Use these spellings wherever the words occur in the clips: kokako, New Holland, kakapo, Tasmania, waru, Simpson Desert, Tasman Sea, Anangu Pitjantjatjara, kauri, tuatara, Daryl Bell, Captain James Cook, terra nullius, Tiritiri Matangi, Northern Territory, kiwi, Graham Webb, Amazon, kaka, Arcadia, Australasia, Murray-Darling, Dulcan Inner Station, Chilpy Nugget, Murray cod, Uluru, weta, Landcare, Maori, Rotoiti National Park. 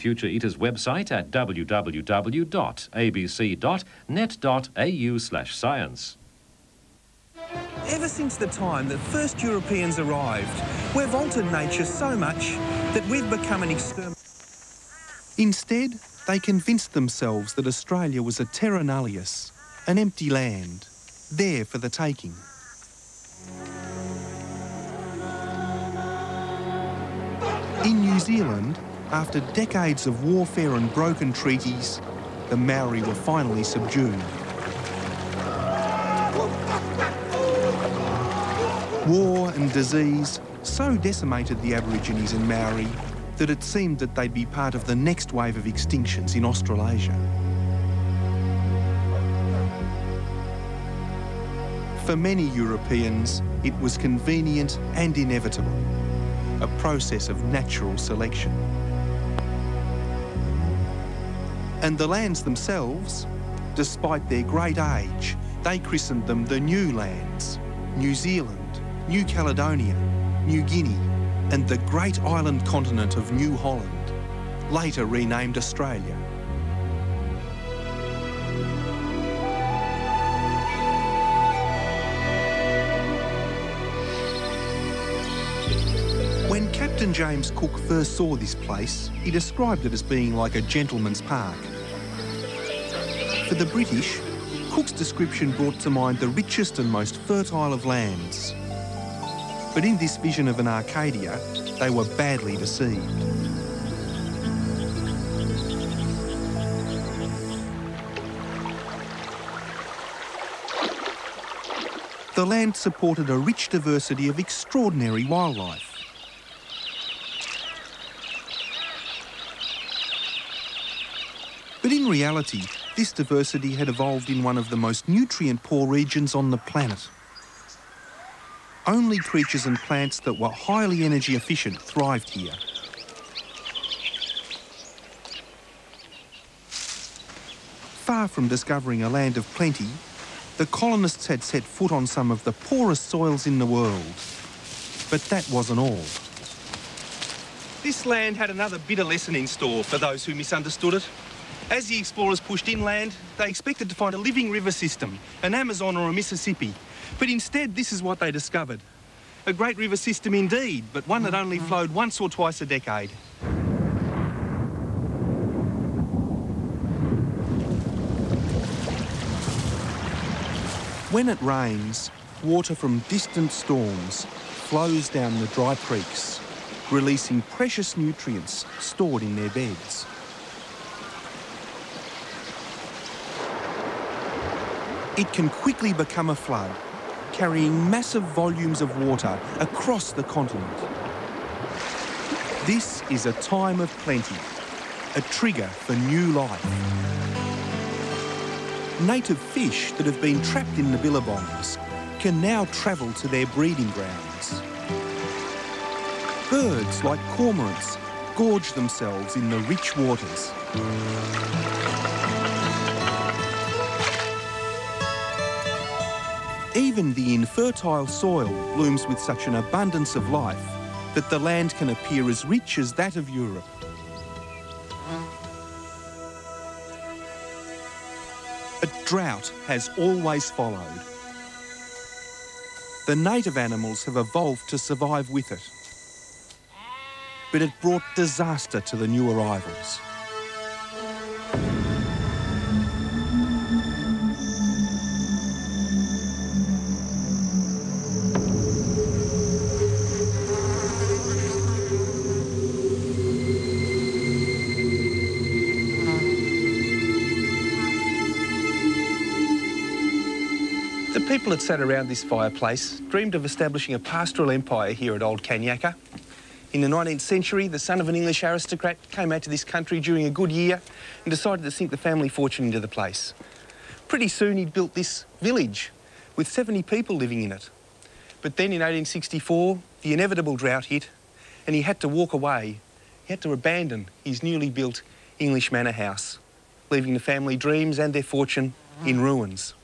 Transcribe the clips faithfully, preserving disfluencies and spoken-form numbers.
Future Eaters website at w w w dot a b c dot net dot a u slash science. Ever since the time that first Europeans arrived, we've altered nature so much that we've become an exterminator. Instead, they convinced themselves that Australia was a terra nullius, an empty land, there for the taking. In New Zealand, after decades of warfare and broken treaties, the Maori were finally subdued. War and disease so decimated the Aborigines and Maori that it seemed that they'd be part of the next wave of extinctions in Australasia. For many Europeans, it was convenient and inevitable, a process of natural selection. And the lands themselves, despite their great age, they christened them the New Lands, New Zealand, New Caledonia, New Guinea, and the great island continent of New Holland, later renamed Australia. When Captain James Cook first saw this place, he described it as being like a gentleman's park. For the British, Cook's description brought to mind the richest and most fertile of lands. But in this vision of an Arcadia, they were badly deceived. The land supported a rich diversity of extraordinary wildlife. But in reality, this diversity had evolved in one of the most nutrient-poor regions on the planet. Only creatures and plants that were highly energy efficient thrived here. Far from discovering a land of plenty, the colonists had set foot on some of the poorest soils in the world. But that wasn't all. This land had another bitter lesson in store for those who misunderstood it. As the explorers pushed inland, they expected to find a living river system, an Amazon or a Mississippi. But instead, this is what they discovered. A great river system indeed, but one that only flowed once or twice a decade. When it rains, water from distant storms flows down the dry creeks, releasing precious nutrients stored in their beds. It can quickly become a flood, carrying massive volumes of water across the continent. This is a time of plenty, a trigger for new life. Native fish that have been trapped in the billabongs can now travel to their breeding grounds. Birds like cormorants gorge themselves in the rich waters. Even the infertile soil blooms with such an abundance of life that the land can appear as rich as that of Europe. But drought has always followed. The native animals have evolved to survive with it. But it brought disaster to the new arrivals. People that sat around this fireplace dreamed of establishing a pastoral empire here at Old Kanyaka. In the nineteenth century, the son of an English aristocrat came out to this country during a good year and decided to sink the family fortune into the place. Pretty soon he'd built this village with seventy people living in it. But then in eighteen sixty-four, the inevitable drought hit and he had to walk away. He had to abandon his newly built English manor house, leaving the family dreams and their fortune in ruins.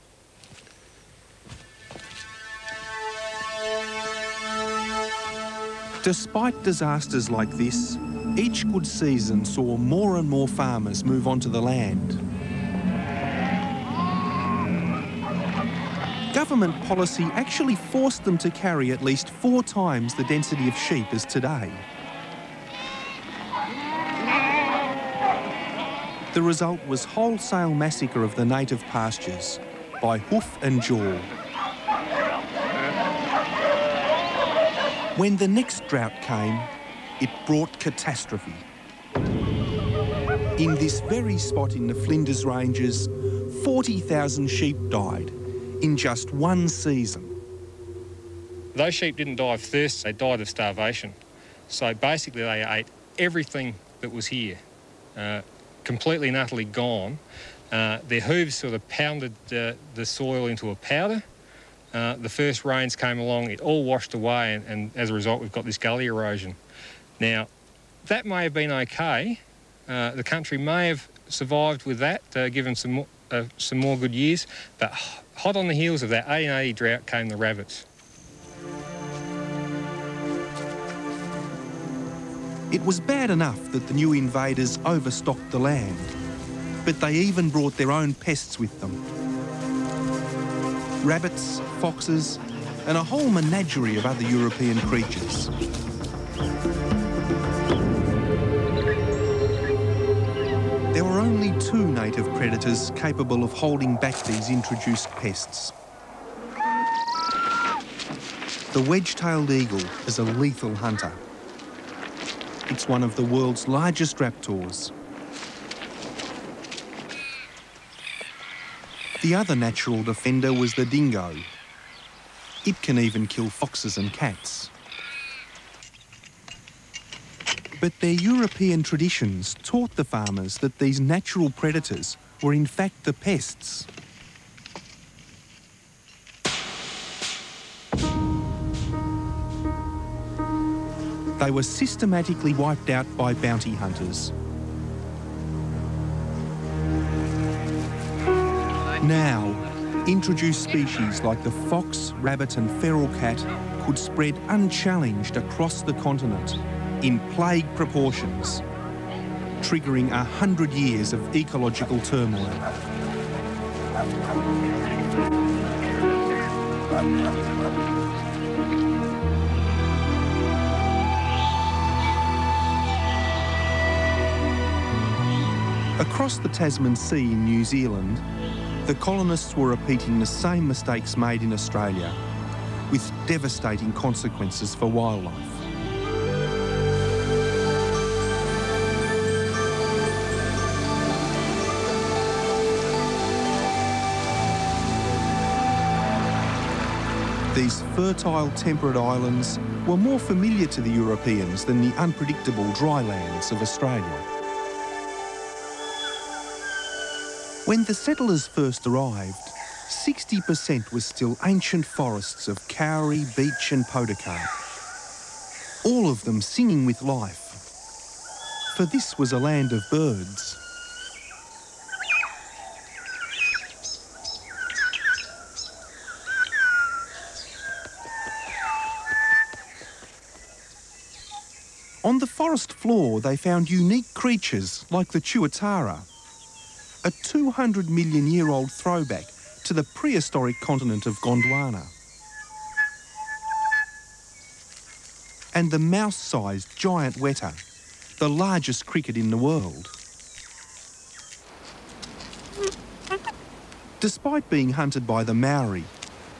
Despite disasters like this, Each good season saw more and more farmers move onto the land. Government policy actually forced them to carry at least four times the density of sheep as today. The result was wholesale massacre of the native pastures by hoof and jaw. When the next drought came, it brought catastrophe. In this very spot in the Flinders Ranges, forty thousand sheep died in just one season. Those sheep didn't die of thirst, they died of starvation. So basically they ate everything that was here, uh, completely and utterly gone. Uh, their hooves sort of pounded uh, the soil into a powder. Uh, the first rains came along, it all washed away, and, and as a result we've got this gully erosion. Now, that may have been okay. Uh, the country may have survived with that, uh, given some more, uh, some more good years, but hot on the heels of that eighteen eighty drought came the rabbits. It was bad enough that the new invaders overstocked the land, but they even brought their own pests with them. Rabbits, foxes, and a whole menagerie of other European creatures. There were only two native predators capable of holding back these introduced pests. The wedge-tailed eagle is a lethal hunter. It's one of the world's largest raptors. The other natural defender was the dingo. It can even kill foxes and cats. But their European traditions taught the farmers that these natural predators were in fact the pests. They were systematically wiped out by bounty hunters. Now, introduced species like the fox, rabbit and feral cat could spread unchallenged across the continent, in plague proportions, triggering a hundred years of ecological turmoil. Across the Tasman Sea in New Zealand, the colonists were repeating the same mistakes made in Australia, with devastating consequences for wildlife. These fertile, temperate islands were more familiar to the Europeans than the unpredictable dry lands of Australia. When the settlers first arrived, sixty percent was still ancient forests of kauri, beech and podocarp, all of them singing with life, for this was a land of birds. On the forest floor, they found unique creatures like the tuatara, a two hundred million year old throwback to the prehistoric continent of Gondwana. And the mouse-sized giant weta, the largest cricket in the world. Despite being hunted by the Maori,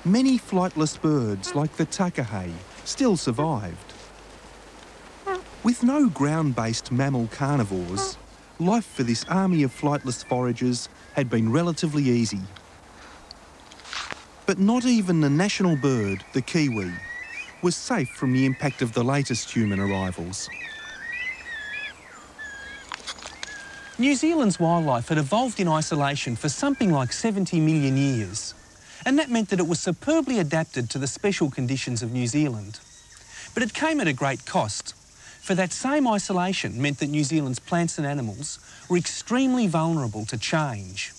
many flightless birds like the takahē still survived. With no ground-based mammal carnivores, life for this army of flightless foragers had been relatively easy. But not even the national bird, the kiwi, was safe from the impact of the latest human arrivals. New Zealand's wildlife had evolved in isolation for something like seventy million years, and that meant that it was superbly adapted to the special conditions of New Zealand. But it came at a great cost. For that same isolation meant that New Zealand's plants and animals were extremely vulnerable to change.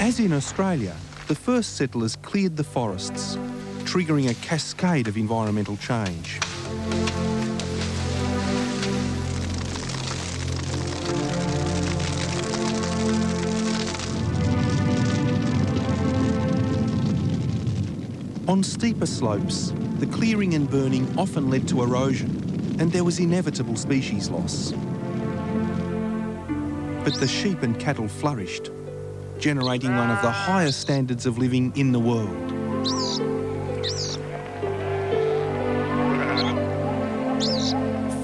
As in Australia, the first settlers cleared the forests, triggering a cascade of environmental change. On steeper slopes, the clearing and burning often led to erosion, and there was inevitable species loss. But the sheep and cattle flourished, generating one of the highest standards of living in the world.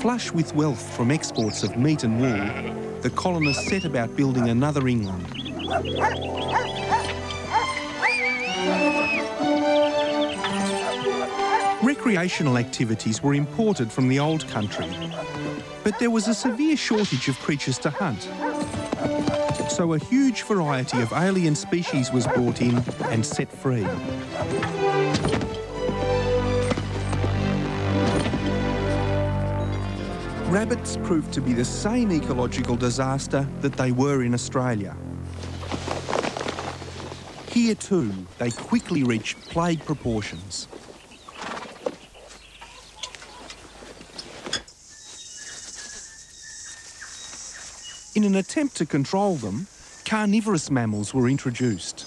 Flush with wealth from exports of meat and wool, the colonists set about building another England. Recreational activities were imported from the old country, but there was a severe shortage of creatures to hunt. So a huge variety of alien species was brought in and set free. Rabbits proved to be the same ecological disaster that they were in Australia. Here too, they quickly reached plague proportions. In an attempt to control them, carnivorous mammals were introduced.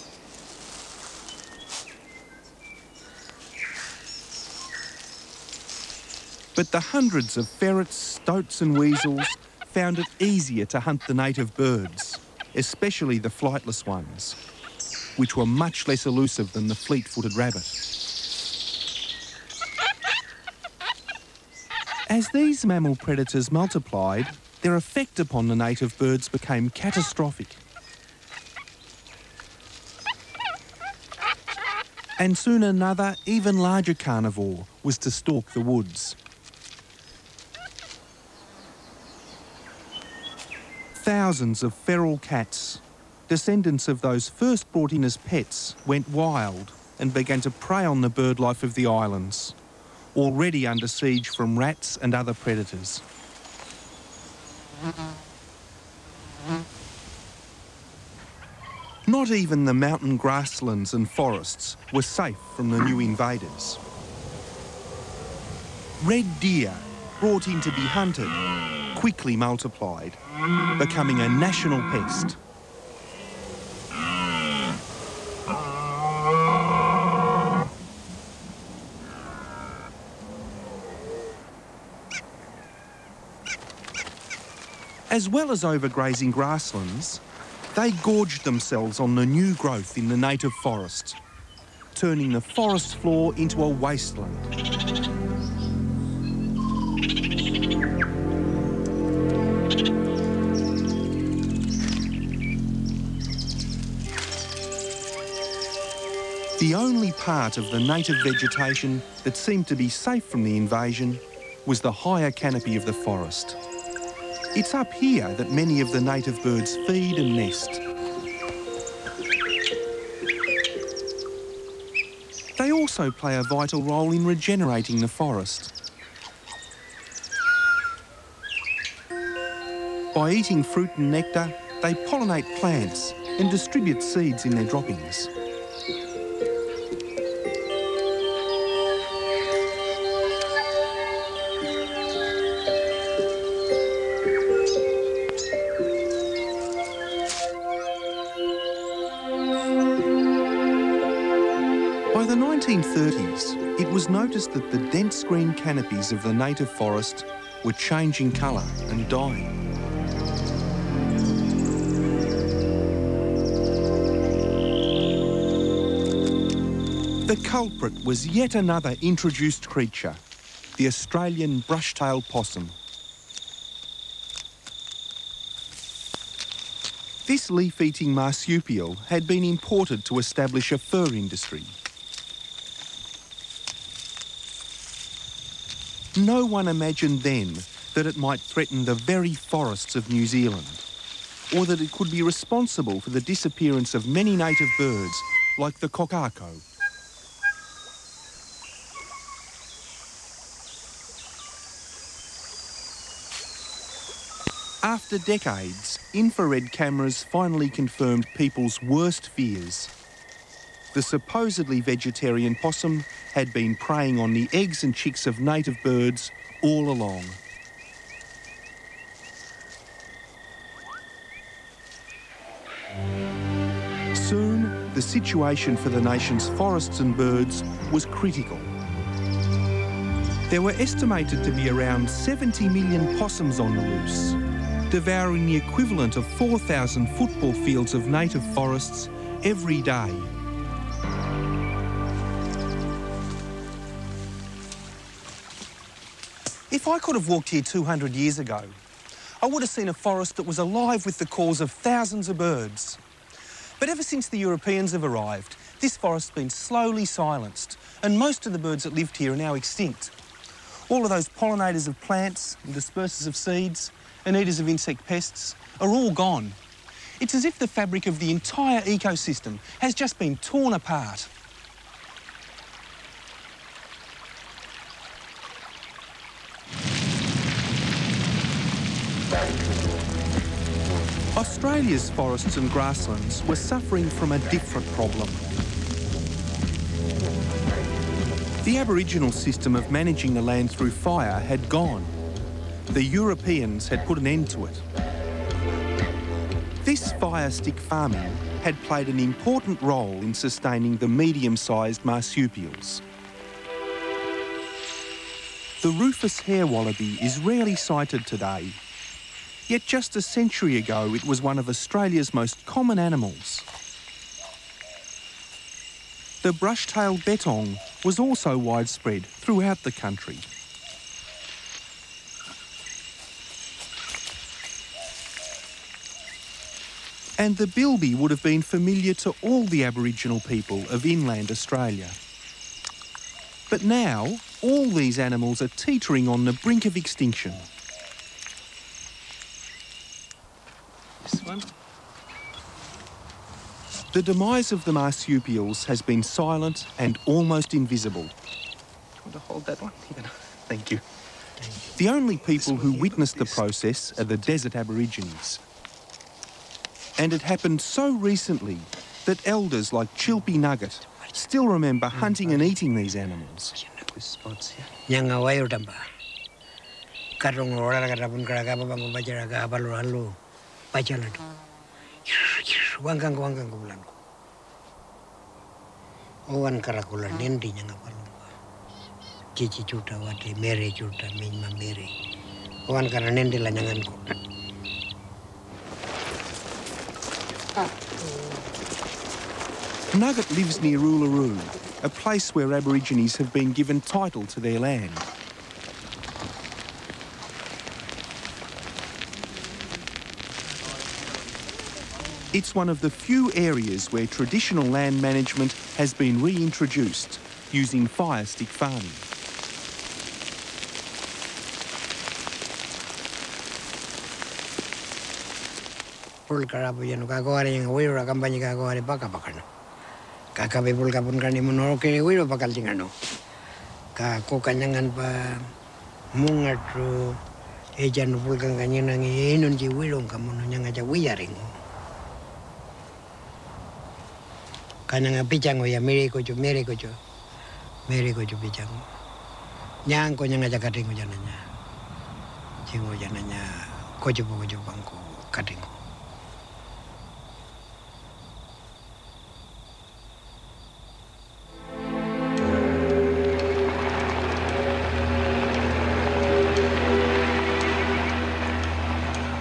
But the hundreds of ferrets, stoats and weasels found it easier to hunt the native birds, especially the flightless ones, which were much less elusive than the fleet-footed rabbit. As these mammal predators multiplied, their effect upon the native birds became catastrophic. And soon another, even larger carnivore was to stalk the woods. Thousands of feral cats, descendants of those first brought in as pets, went wild and began to prey on the bird life of the islands, already under siege from rats and other predators. Not even the mountain grasslands and forests were safe from the new invaders. Red deer, brought in to be hunted, quickly multiplied, becoming a national pest. As well as overgrazing grasslands, they gorged themselves on the new growth in the native forest, turning the forest floor into a wasteland. The only part of the native vegetation that seemed to be safe from the invasion was the higher canopy of the forest. It's up here that many of the native birds feed and nest. They also play a vital role in regenerating the forest. By eating fruit and nectar, they pollinate plants and distribute seeds in their droppings. It was noticed that the dense green canopies of the native forest were changing colour and dying. The culprit was yet another introduced creature, the Australian brush-tailed possum. This leaf-eating marsupial had been imported to establish a fur industry. No one imagined then that it might threaten the very forests of New Zealand, or that it could be responsible for the disappearance of many native birds, like the kokako. After decades, infrared cameras finally confirmed people's worst fears. the supposedly vegetarian possum had been preying on the eggs and chicks of native birds all along. Soon, the situation for the nation's forests and birds was critical. There were estimated to be around seventy million possums on the loose, devouring the equivalent of four thousand football fields of native forests every day. If I could have walked here two hundred years ago, I would have seen a forest that was alive with the calls of thousands of birds. But ever since the Europeans have arrived, this forest's been slowly silenced, and most of the birds that lived here are now extinct. All of those pollinators of plants, and dispersers of seeds, and eaters of insect pests are all gone. It's as if the fabric of the entire ecosystem has just been torn apart. Australia's forests and grasslands were suffering from a different problem. The Aboriginal system of managing the land through fire had gone. The Europeans had put an end to it. This fire stick farming had played an important role in sustaining the medium-sized marsupials. The rufous hair wallaby is rarely sighted today. Yet just a century ago, it was one of Australia's most common animals. The brush-tailed betong was also widespread throughout the country. And the bilby would have been familiar to all the Aboriginal people of inland Australia. But now, all these animals are teetering on the brink of extinction. This one. The demise of the marsupials has been silent and almost invisible. Do you want to hold that one? Thank you. Thank you. The only people who witnessed the process are the desert Aborigines. And it happened so recently that elders like Chilpy Nugget still remember hunting and eating these animals. Nugget lives near Uluru, a place where Aborigines have been given title to their land. It's one of the few areas where traditional land management has been reintroduced using fire stick farming.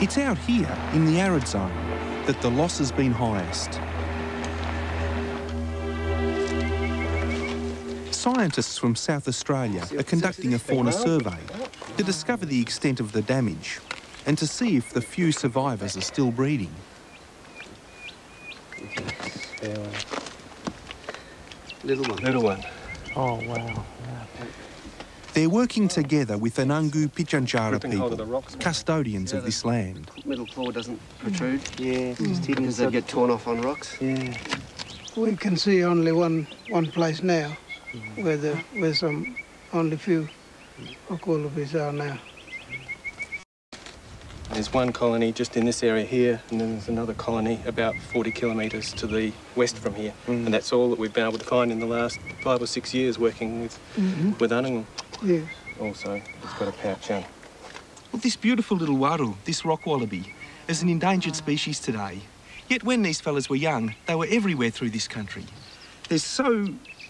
It's out here, in the arid zone, that the loss has been highest. Scientists from South Australia are conducting a fauna survey to discover the extent of the damage and to see if the few survivors are still breeding. Little one. Little one. Oh, wow. They're working together with Anangu Pitjantjatjara people, custodians of this land. Middle claw doesn't protrude. Yeah, because they get torn off on rocks. Yeah. We can see only one one place now, where the where some only few wallabies are now. There's one colony just in this area here, and then there's another colony about forty kilometres to the west from here. Mm. And that's all that we've been able to find in the last five or six years working with, mm-hmm. with Anangu. Yeah. Also, it's got a pouch on. Well, this beautiful little waru, this rock wallaby, is an endangered species today. Yet when these fellas were young, they were everywhere through this country. There's so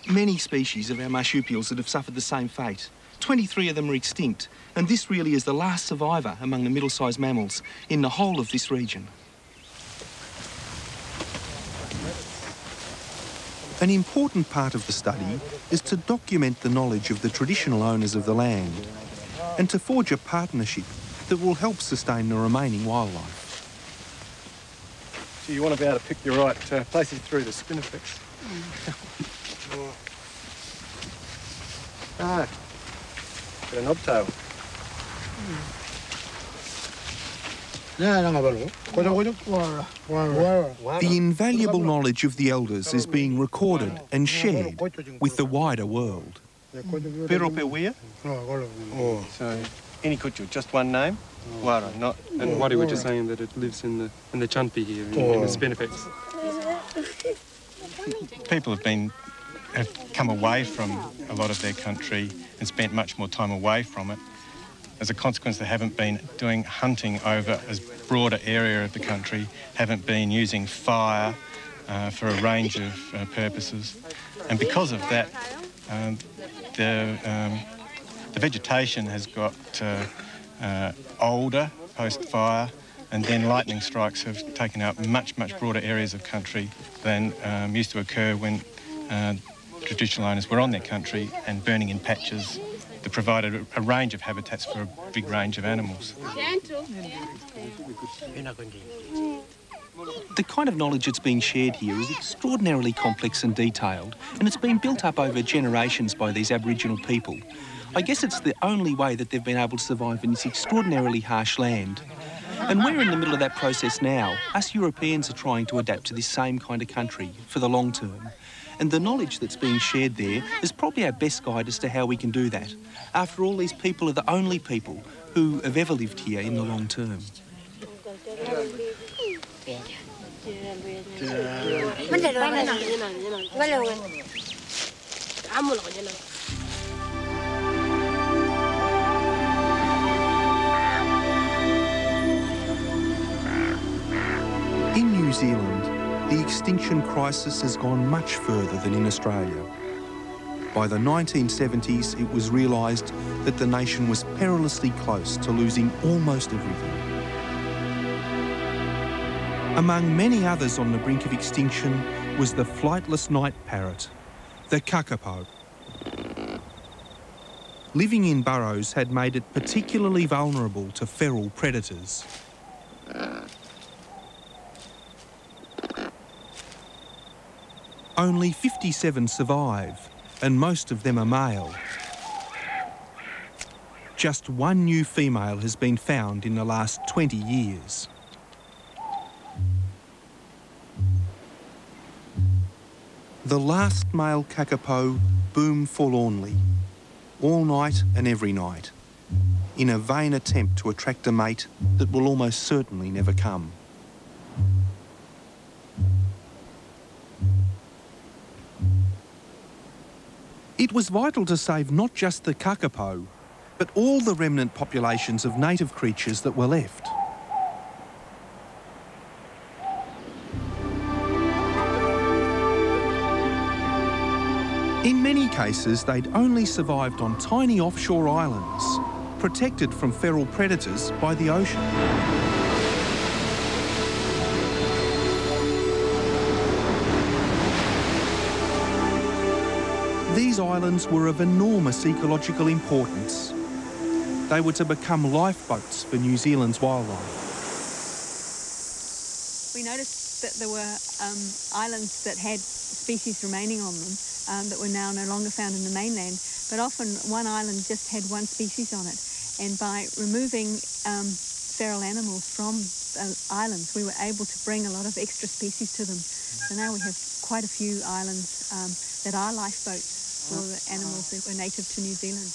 many species of our marsupials that have suffered the same fate. twenty-three of them are extinct, and this really is the last survivor among the middle-sized mammals in the whole of this region. An important part of the study is to document the knowledge of the traditional owners of the land and to forge a partnership that will help sustain the remaining wildlife. So you want to be able to pick your right uh, places through the spinifex. Ah. A knobtail. The invaluable knowledge of the elders is being recorded and shared with the wider world. Oh. So, any kuchu, just one name, Wara, not. And Wari, we're just saying that it lives in the in the Chanpi here, in, in the spinifex. People have been. have come away from a lot of their country and spent much more time away from it. As a consequence, they haven't been doing hunting over as broader area of the country, haven't been using fire uh, for a range of uh, purposes. And because of that, um, the, um, the vegetation has got uh, uh, older post-fire, and then lightning strikes have taken up much, much broader areas of country than um, used to occur when uh, traditional owners were on their country and burning in patches that provided a range of habitats for a big range of animals. The kind of knowledge that's being shared here is extraordinarily complex and detailed, and it's been built up over generations by these Aboriginal people. I guess it's the only way that they've been able to survive in this extraordinarily harsh land. And we're in the middle of that process now. Us Europeans are trying to adapt to this same kind of country for the long term. And the knowledge that's being shared there is probably our best guide as to how we can do that. After all, these people are the only people who have ever lived here in the long term. In New Zealand, the extinction crisis has gone much further than in Australia. By the nineteen seventies, it was realised that the nation was perilously close to losing almost everything. Among many others on the brink of extinction was the flightless night parrot, the kakapo. Living in burrows had made it particularly vulnerable to feral predators. Only fifty-seven survive, and most of them are male. Just one new female has been found in the last twenty years. The last male kakapo boom forlornly, all night and every night, in a vain attempt to attract a mate that will almost certainly never come. It was vital to save not just the kakapo, but all the remnant populations of native creatures that were left. In many cases, they'd only survived on tiny offshore islands, protected from feral predators by the ocean. These islands were of enormous ecological importance. They were to become lifeboats for New Zealand's wildlife. We noticed that there were um, islands that had species remaining on them um, that were now no longer found in the mainland, but often one island just had one species on it. And by removing um, feral animals from uh, islands, we were able to bring a lot of extra species to them. So now we have quite a few islands um, that are lifeboats for the animals that were native to New Zealand.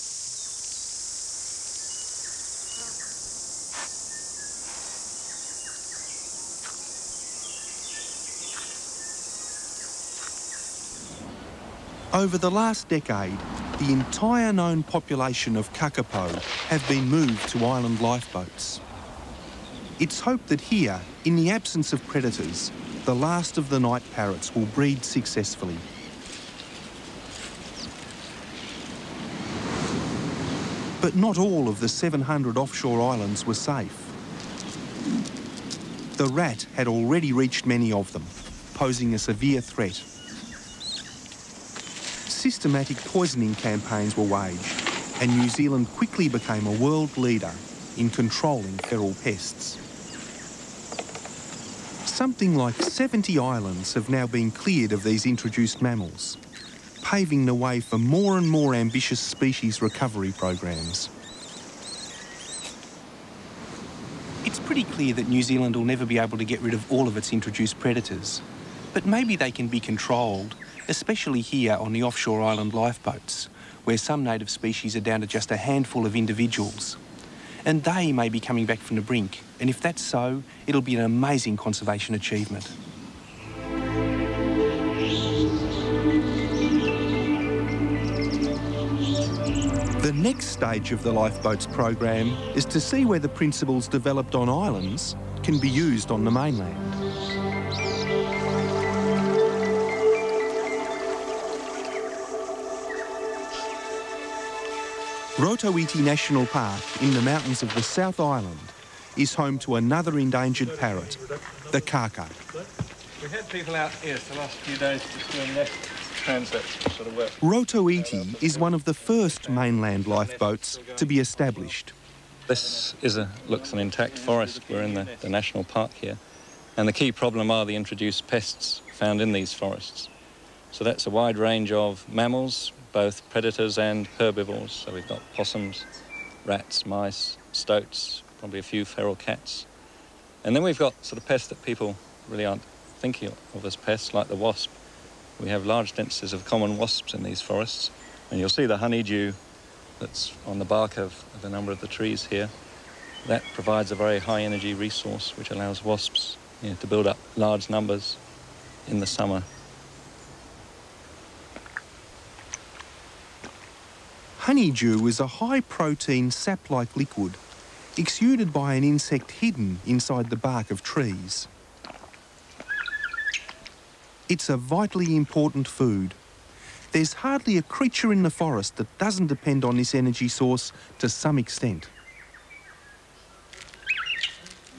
Over the last decade, the entire known population of kakapo have been moved to island lifeboats. It's hoped that here, in the absence of predators, the last of the night parrots will breed successfully. But not all of the seven hundred offshore islands were safe. The rat had already reached many of them, posing a severe threat. Systematic poisoning campaigns were waged, and New Zealand quickly became a world leader in controlling feral pests. Something like seventy islands have now been cleared of these introduced mammals, paving the way for more and more ambitious species recovery programs. It's pretty clear that New Zealand will never be able to get rid of all of its introduced predators, but maybe they can be controlled, especially here on the offshore island lifeboats, where some native species are down to just a handful of individuals. And they may be coming back from the brink, and if that's so, it'll be an amazing conservation achievement. The next stage of the lifeboats program is to see where the principles developed on islands can be used on the mainland. Rotoiti National Park in the mountains of the South Island is home to another endangered parrot, the kaka. We had people out here the last few days just doing that. Sort of Rotoiti is one of the first mainland lifeboats to be established. This is a, looks an intact forest. We're in the, the national park here. And the key problem are the introduced pests found in these forests. So that's a wide range of mammals, both predators and herbivores. So we've got possums, rats, mice, stoats, probably a few feral cats. And then we've got sort of pests that people really aren't thinking of as pests, like the wasp. We have large densities of common wasps in these forests, and you'll see the honeydew that's on the bark of, of a number of the trees here. That provides a very high energy resource which allows wasps, you know, to build up large numbers in the summer. Honeydew is a high-protein sap-like liquid exuded by an insect hidden inside the bark of trees. It's a vitally important food. There's hardly a creature in the forest that doesn't depend on this energy source to some extent.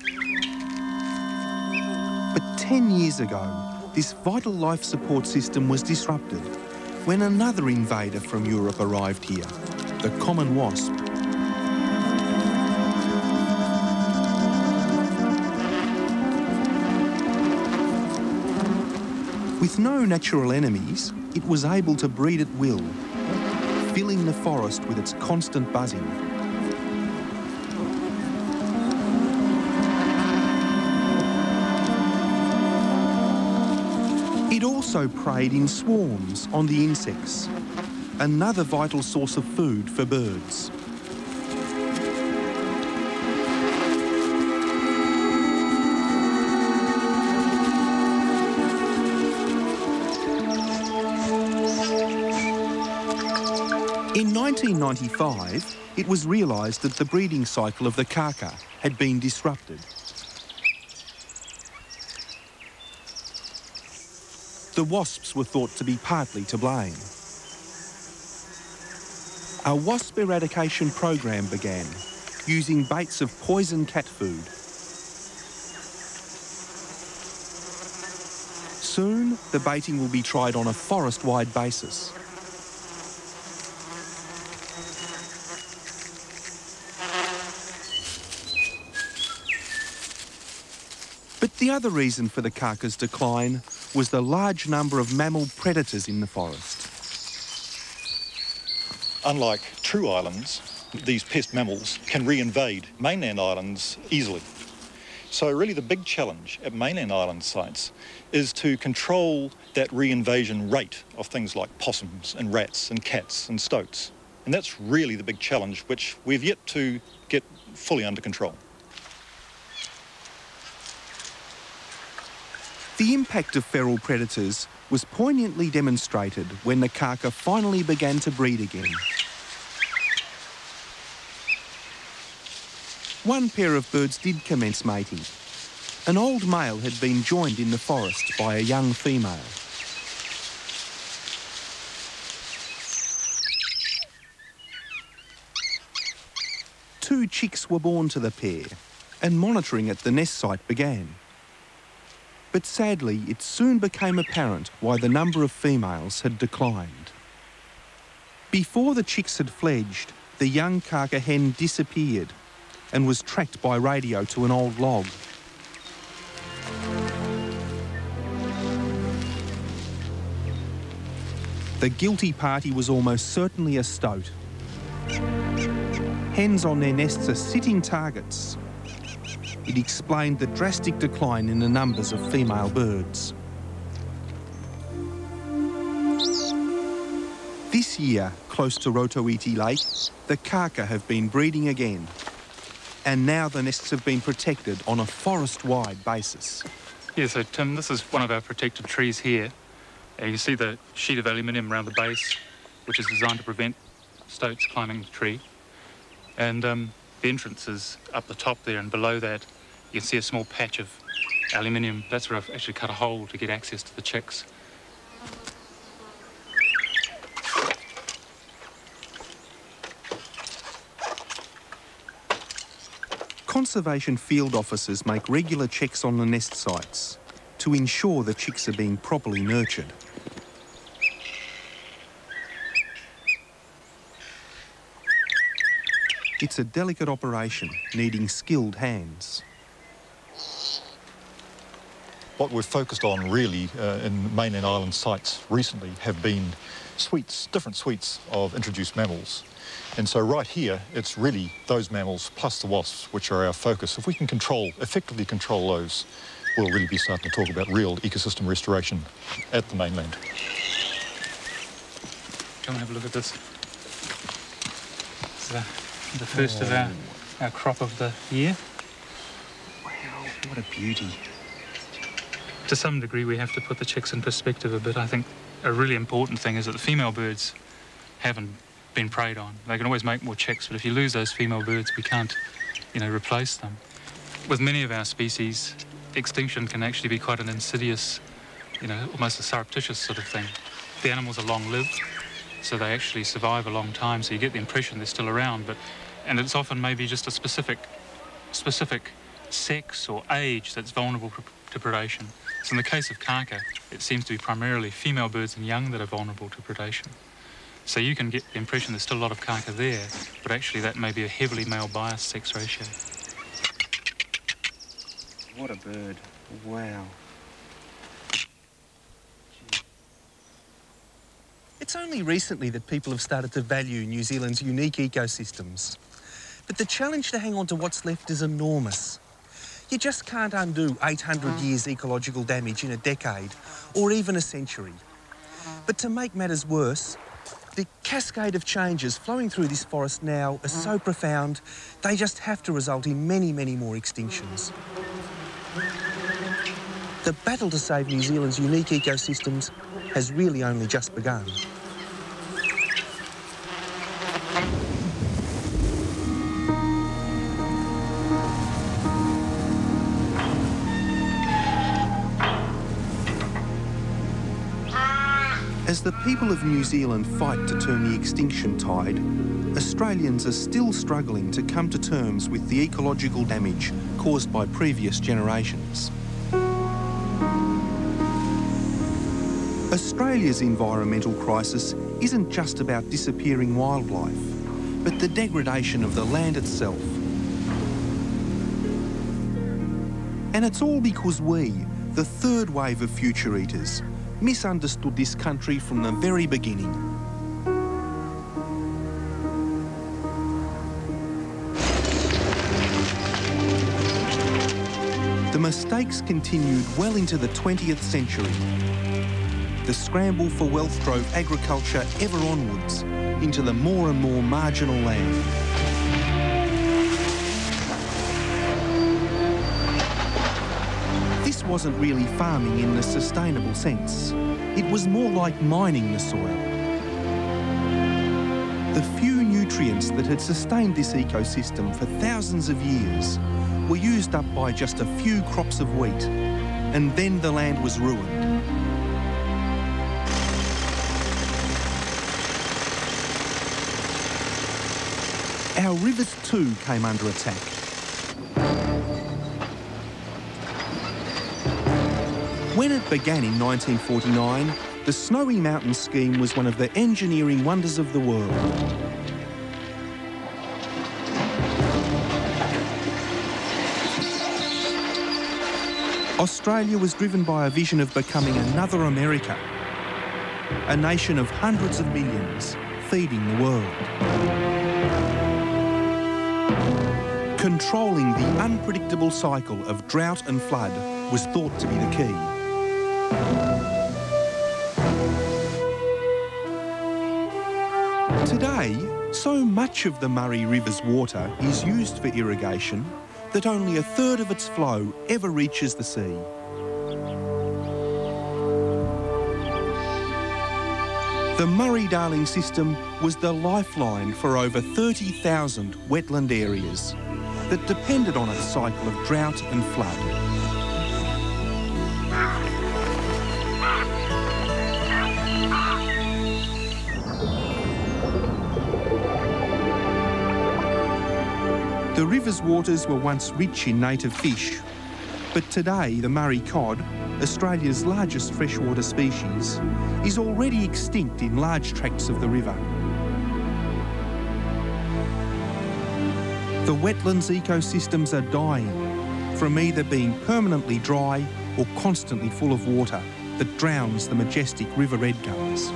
But ten years ago, this vital life support system was disrupted when another invader from Europe arrived here, the common wasp. With no natural enemies, it was able to breed at will, filling the forest with its constant buzzing. It also preyed in swarms on the insects, another vital source of food for birds. In nineteen ninety-five, it was realised that the breeding cycle of the kaka had been disrupted. The wasps were thought to be partly to blame. A wasp eradication program began, using baits of poison cat food. Soon, the baiting will be tried on a forest-wide basis. But the other reason for the kaka's decline was the large number of mammal predators in the forest. Unlike true islands, these pest mammals can re-invade mainland islands easily. So really the big challenge at mainland island sites is to control that re-invasion rate of things like possums and rats and cats and stoats. And that's really the big challenge, which we've yet to get fully under control. The impact of feral predators was poignantly demonstrated when the kaka finally began to breed again. One pair of birds did commence mating. An old male had been joined in the forest by a young female. Two chicks were born to the pair, and monitoring at the nest site began. But sadly, it soon became apparent why the number of females had declined. Before the chicks had fledged, the young kaka hen disappeared and was tracked by radio to an old log. The guilty party was almost certainly a stoat. Hens on their nests are sitting targets. It explained the drastic decline in the numbers of female birds. This year, close to Rotoiti Lake, the kaka have been breeding again. And now the nests have been protected on a forest-wide basis. Yeah, so Tim, this is one of our protected trees here. And you see the sheet of aluminium around the base, which is designed to prevent stoats climbing the tree. And um, the entrance is up the top there, and below that you can see a small patch of aluminium. That's where I've actually cut a hole to get access to the chicks. Conservation field officers make regular checks on the nest sites to ensure the chicks are being properly nurtured. It's a delicate operation, needing skilled hands. What we've focused on really uh, in mainland island sites recently have been suites, different suites of introduced mammals. And so right here, it's really those mammals plus the wasps which are our focus. If we can control, effectively control those, we'll really be starting to talk about real ecosystem restoration at the mainland. Come and have a look at this. It's the, the first oh. of our, our crop of the year. Wow, what a beauty. To some degree, we have to put the chicks in perspective a bit. I think a really important thing is that the female birds haven't been preyed on. They can always make more chicks, but if you lose those female birds, we can't, you know, replace them. With many of our species, extinction can actually be quite an insidious, you know, almost a surreptitious sort of thing. The animals are long-lived, so they actually survive a long time, so you get the impression they're still around, but, and it's often maybe just a specific, specific sex or age that's vulnerable to predation. So in the case of kaka, it seems to be primarily female birds and young that are vulnerable to predation. So you can get the impression there's still a lot of kaka there, but actually that may be a heavily male-biased sex ratio. What a bird. Wow. It's only recently that people have started to value New Zealand's unique ecosystems. But the challenge to hang on to what's left is enormous. You just can't undo eight hundred years ecological damage in a decade, or even a century. But to make matters worse, the cascade of changes flowing through this forest now are so profound, they just have to result in many, many more extinctions. The battle to save New Zealand's unique ecosystems has really only just begun. As the people of New Zealand fight to turn the extinction tide, Australians are still struggling to come to terms with the ecological damage caused by previous generations. Australia's environmental crisis isn't just about disappearing wildlife, but the degradation of the land itself. And it's all because we, the third wave of Future Eaters, misunderstood this country from the very beginning. The mistakes continued well into the twentieth century. The scramble for wealth drove agriculture ever onwards into the more and more marginal land. Wasn't really farming in the sustainable sense. It was more like mining the soil. The few nutrients that had sustained this ecosystem for thousands of years were used up by just a few crops of wheat, and then the land was ruined. Our rivers too came under attack. When it began in nineteen forty-nine, the Snowy Mountains Scheme was one of the engineering wonders of the world. Australia was driven by a vision of becoming another America, a nation of hundreds of millions feeding the world. Controlling the unpredictable cycle of drought and flood was thought to be the key. Today, so much of the Murray River's water is used for irrigation that only a third of its flow ever reaches the sea. The Murray-Darling system was the lifeline for over thirty thousand wetland areas that depended on its cycle of drought and flood. The river's waters were once rich in native fish, but today the Murray cod, Australia's largest freshwater species, is already extinct in large tracts of the river. The wetlands ecosystems are dying from either being permanently dry or constantly full of water that drowns the majestic river redgums.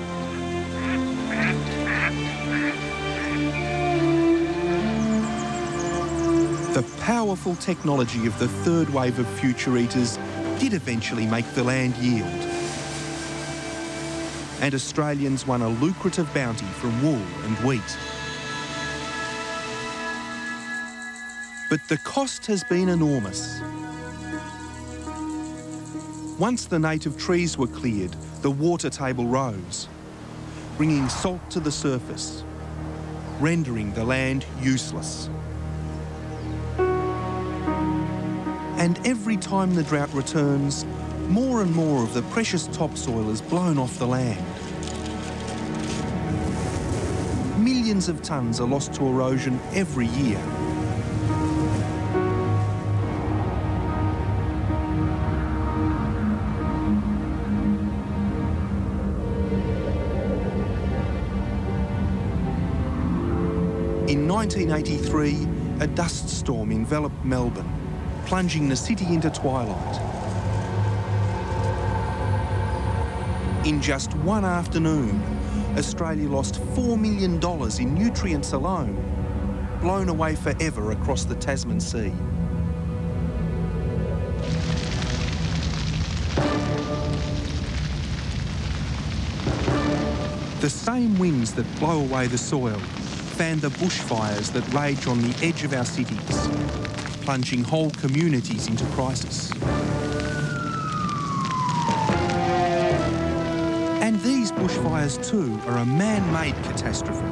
The powerful technology of the third wave of Future Eaters did eventually make the land yield. And Australians won a lucrative bounty from wool and wheat. But the cost has been enormous. Once the native trees were cleared, the water table rose, bringing salt to the surface, rendering the land useless. And every time the drought returns, more and more of the precious topsoil is blown off the land. Millions of tonnes are lost to erosion every year. In nineteen eighty-three, a dust storm enveloped Melbourne, plunging the city into twilight. In just one afternoon, Australia lost four million dollars in nutrients alone, blown away forever across the Tasman Sea. The same winds that blow away the soil fan the bushfires that rage on the edge of our cities, plunging whole communities into crisis. And these bushfires too are a man-made catastrophe,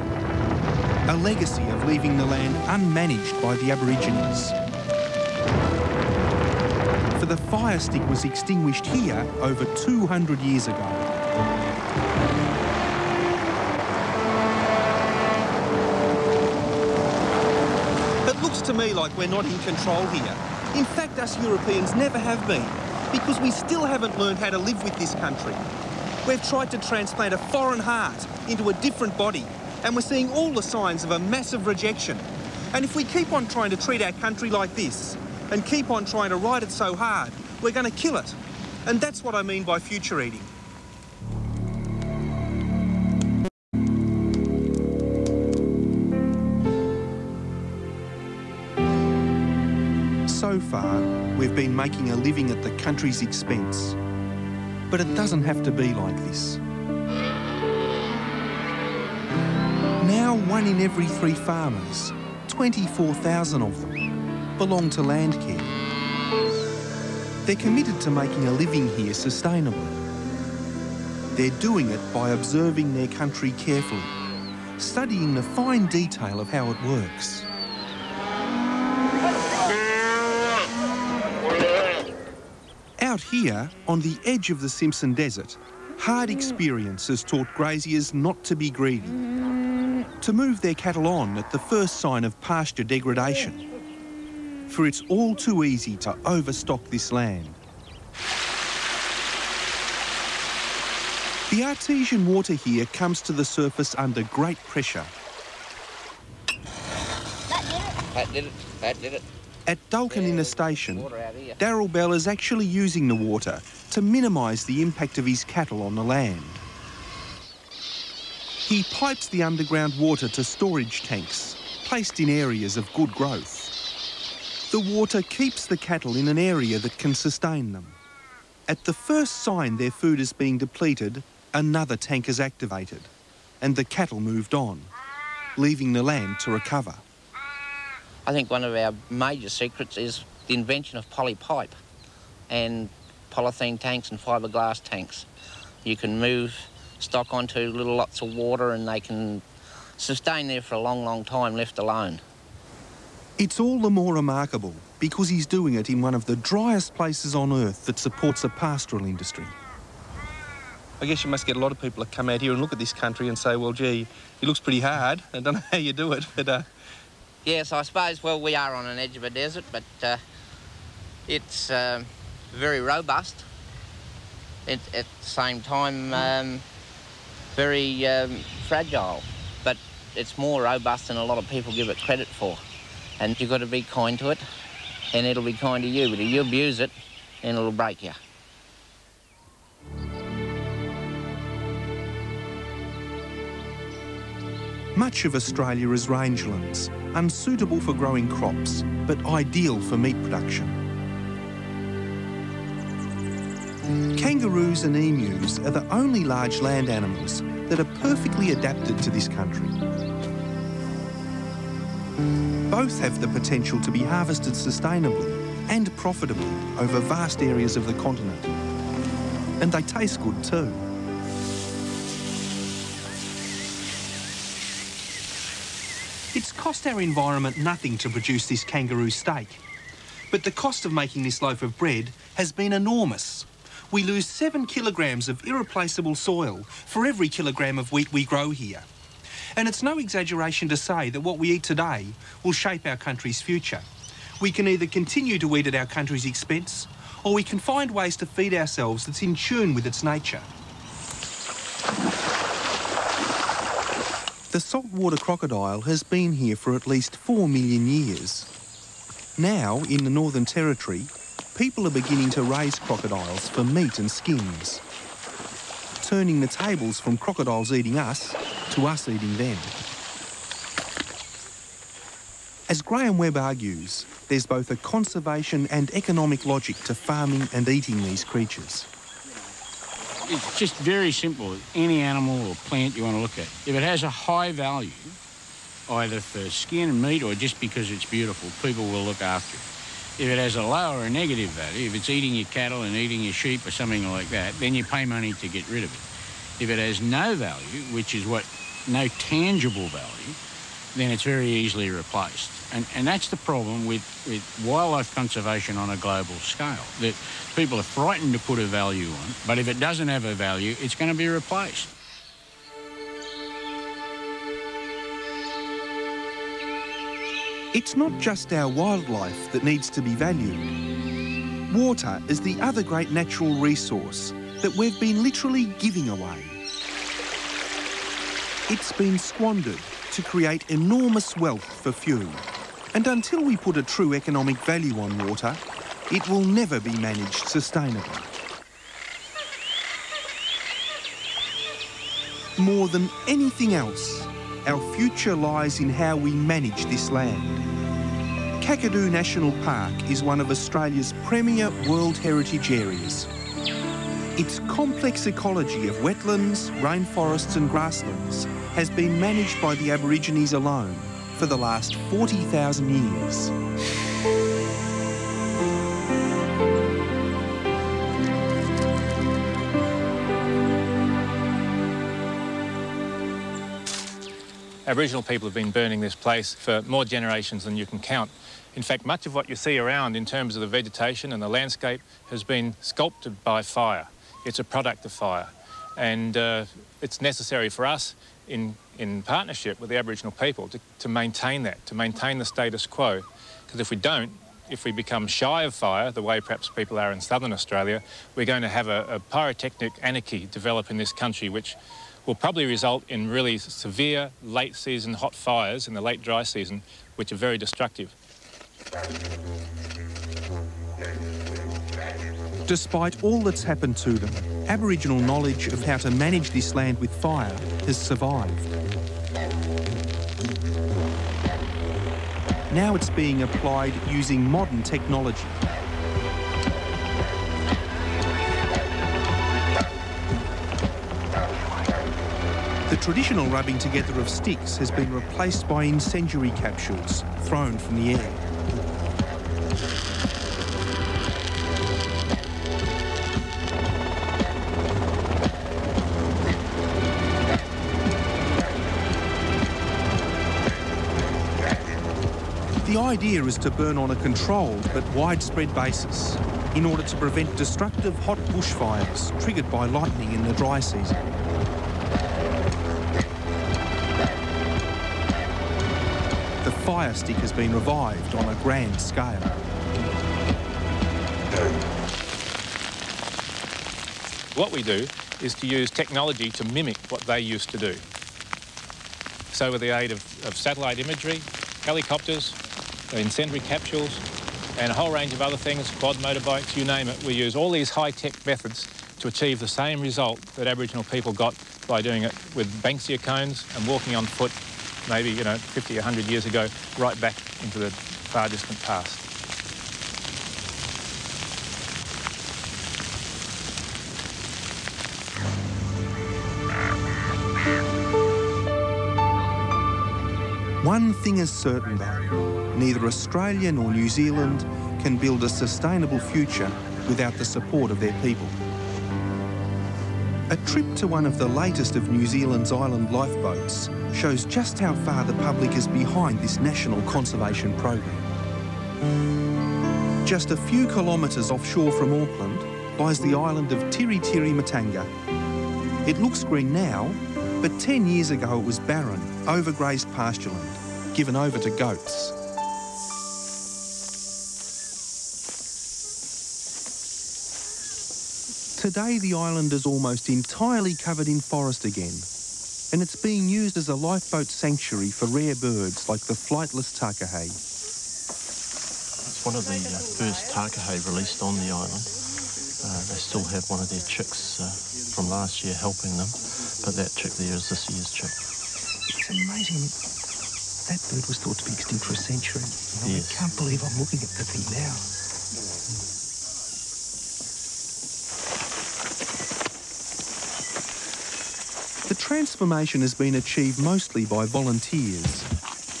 a legacy of leaving the land unmanaged by the Aborigines. For the fire stick was extinguished here over two hundred years ago. To me, like we're not in control here. In fact, us Europeans never have been, because we still haven't learned how to live with this country. We've tried to transplant a foreign heart into a different body, and we're seeing all the signs of a massive rejection. And if we keep on trying to treat our country like this, and keep on trying to ride it so hard, we're going to kill it. And that's what I mean by future eating. So far, we've been making a living at the country's expense. But it doesn't have to be like this. Now one in every three farmers, twenty-four thousand of them, belong to landcare. They're committed to making a living here sustainably. They're doing it by observing their country carefully, studying the fine detail of how it works. Out here, on the edge of the Simpson Desert, hard experience has taught graziers not to be greedy, to move their cattle on at the first sign of pasture degradation, for it's all too easy to overstock this land. The artesian water here comes to the surface under great pressure. That did it. That did it. That did it. At Dulcan Inner Station, Daryl Bell is actually using the water to minimise the impact of his cattle on the land. He pipes the underground water to storage tanks, placed in areas of good growth. The water keeps the cattle in an area that can sustain them. At the first sign their food is being depleted, another tank is activated, and the cattle moved on, leaving the land to recover. I think one of our major secrets is the invention of poly pipe and polythene tanks and fibreglass tanks. You can move stock onto little lots of water and they can sustain there for a long, long time left alone. It's all the more remarkable because he's doing it in one of the driest places on earth that supports a pastoral industry. I guess you must get a lot of people that come out here and look at this country and say, well, gee, it looks pretty hard. I don't know how you do it, but... Uh... Yes, I suppose, well, we are on an edge of a desert, but uh, it's um, very robust. It, at the same time, um, very um, fragile, but it's more robust than a lot of people give it credit for. And you've got to be kind to it, and it'll be kind to you, but if you abuse it, then it'll break you. Much of Australia is rangelands, unsuitable for growing crops, but ideal for meat production. Kangaroos and emus are the only large land animals that are perfectly adapted to this country. Both have the potential to be harvested sustainably and profitably over vast areas of the continent. And they taste good too. It's cost our environment nothing to produce this kangaroo steak. But the cost of making this loaf of bread has been enormous. We lose seven kilograms of irreplaceable soil for every kilogram of wheat we grow here. And it's no exaggeration to say that what we eat today will shape our country's future. We can either continue to eat at our country's expense, or we can find ways to feed ourselves that's in tune with its nature. The saltwater crocodile has been here for at least four million years. Now, in the Northern Territory, people are beginning to raise crocodiles for meat and skins, turning the tables from crocodiles eating us to us eating them. As Graham Webb argues, there's both a conservation and economic logic to farming and eating these creatures. It's just very simple. Any animal or plant you want to look at, if it has a high value, either for skin and meat or just because it's beautiful, people will look after it. If it has a low or a negative value, if it's eating your cattle and eating your sheep or something like that, then you pay money to get rid of it. If it has no value, which is what, no tangible value, then it's very easily replaced. And, and that's the problem with, with wildlife conservation on a global scale, that people are frightened to put a value on, but if it doesn't have a value, it's going to be replaced. It's not just our wildlife that needs to be valued. Water is the other great natural resource that we've been literally giving away. It's been squandered to create enormous wealth for few. And until we put a true economic value on water, it will never be managed sustainably. More than anything else, our future lies in how we manage this land. Kakadu National Park is one of Australia's premier World Heritage areas. Its complex ecology of wetlands, rainforests and grasslands has been managed by the Aborigines alone for the last forty thousand years. Aboriginal people have been burning this place for more generations than you can count. In fact, much of what you see around in terms of the vegetation and the landscape has been sculpted by fire. It's a product of fire. And uh, it's necessary for us, in, in partnership with the Aboriginal people, to, to maintain that, to maintain the status quo. Because if we don't, if we become shy of fire, the way perhaps people are in southern Australia, we're going to have a, a pyrotechnic anarchy develop in this country, which will probably result in really severe late-season hot fires in the late dry season, which are very destructive. Despite all that's happened to them, Aboriginal knowledge of how to manage this land with fire has survived. Now it's being applied using modern technology. The traditional rubbing together of sticks has been replaced by incendiary capsules thrown from the air. The idea is to burn on a controlled but widespread basis in order to prevent destructive hot bushfires triggered by lightning in the dry season. The fire stick has been revived on a grand scale. What we do is to use technology to mimic what they used to do. So with the aid of, of satellite imagery, helicopters, incendiary capsules and a whole range of other things, quad motorbikes, you name it. We use all these high-tech methods to achieve the same result that Aboriginal people got by doing it with banksia cones and walking on foot maybe, you know, fifty, a hundred years ago, right back into the far distant past. One thing is certain though. Neither Australia nor New Zealand can build a sustainable future without the support of their people. A trip to one of the latest of New Zealand's island lifeboats shows just how far the public is behind this national conservation program. Just a few kilometres offshore from Auckland lies the island of Tiritiri Matangi. It looks green now, but ten years ago it was barren, overgrazed pastureland, given over to goats. Today, the island is almost entirely covered in forest again, and it's being used as a lifeboat sanctuary for rare birds like the flightless takahē. It's one of the uh, first takahē released on the island. Uh, they still have one of their chicks uh, from last year helping them, but that chick there is this year's chick. It's amazing. That bird was thought to be extinct for a century. You know, yes. I can't believe I'm looking at the thing now. The transformation has been achieved mostly by volunteers,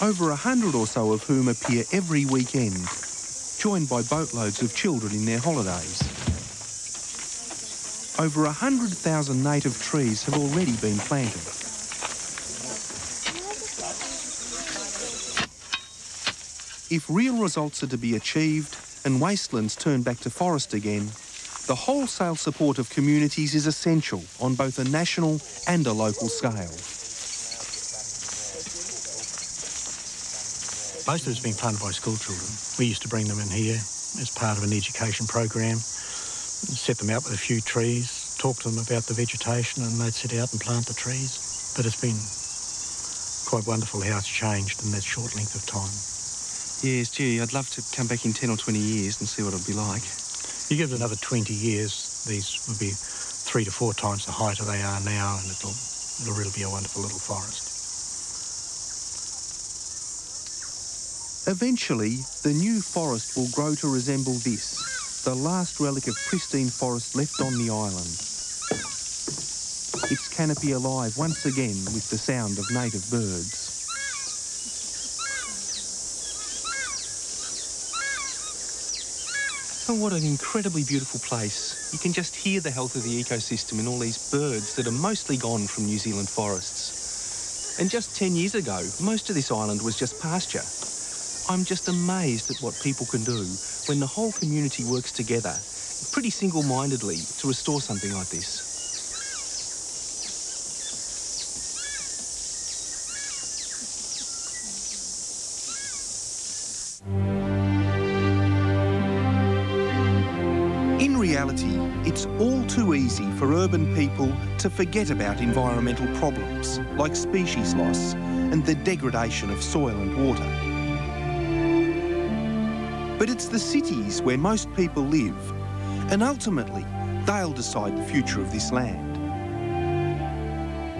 over a hundred or so of whom appear every weekend, joined by boatloads of children in their holidays. Over a hundred thousand native trees have already been planted. If real results are to be achieved and wastelands turn back to forest again, the wholesale support of communities is essential on both a national and a local scale. Most of it's been planted by school children. We used to bring them in here as part of an education program, set them out with a few trees, talk to them about the vegetation and they'd sit out and plant the trees. But it's been quite wonderful how it's changed in that short length of time. Yes, gee, I'd love to come back in ten or twenty years and see what it'll be like. You give it another twenty years, these would be three to four times the height they are now, and it'll, it'll really be a wonderful little forest. Eventually, the new forest will grow to resemble this, the last relic of pristine forest left on the island. Its canopy alive once again with the sound of native birds. Oh, what an incredibly beautiful place. You can just hear the health of the ecosystem in all these birds that are mostly gone from New Zealand forests. And just ten years ago, most of this island was just pasture. I'm just amazed at what people can do when the whole community works together, pretty single-mindedly, to restore something like this. In reality, it's all too easy for urban people to forget about environmental problems like species loss and the degradation of soil and water. But it's the cities where most people live, and ultimately, they'll decide the future of this land.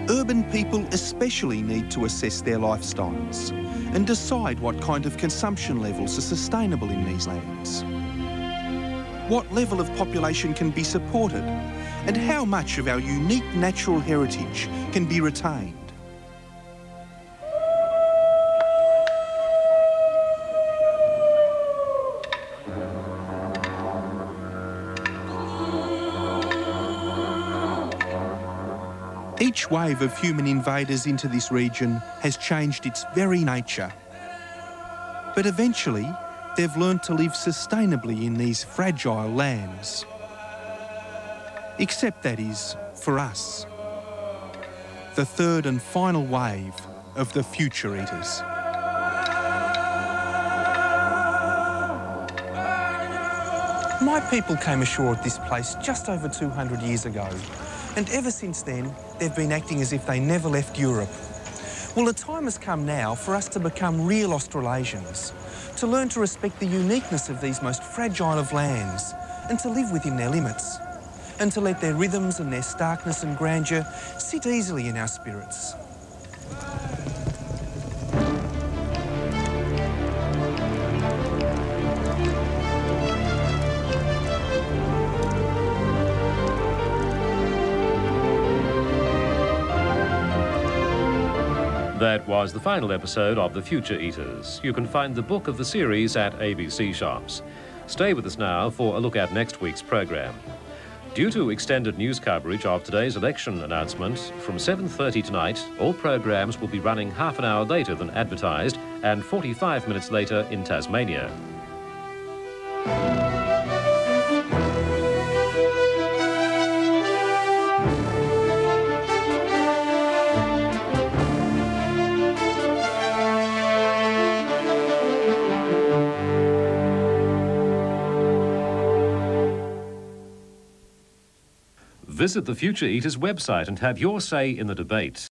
Urban people especially need to assess their lifestyles and decide what kind of consumption levels are sustainable in these lands. What level of population can be supported, and how much of our unique natural heritage can be retained. Each wave of human invaders into this region has changed its very nature. But eventually, they've learned to live sustainably in these fragile lands. Except, that is, for us. The third and final wave of the Future Eaters. My people came ashore at this place just over two hundred years ago. And ever since then, they've been acting as if they never left Europe. Well, the time has come now for us to become real Australasians, to learn to respect the uniqueness of these most fragile of lands, and to live within their limits, and to let their rhythms and their starkness and grandeur sit easily in our spirits. That was the final episode of The Future Eaters. You can find the book of the series at A B C shops. Stay with us now for a look at next week's program. Due to extended news coverage of today's election announcement, from seven thirty tonight, all programs will be running half an hour later than advertised and forty-five minutes later in Tasmania. Visit the Future Eaters website and have your say in the debate.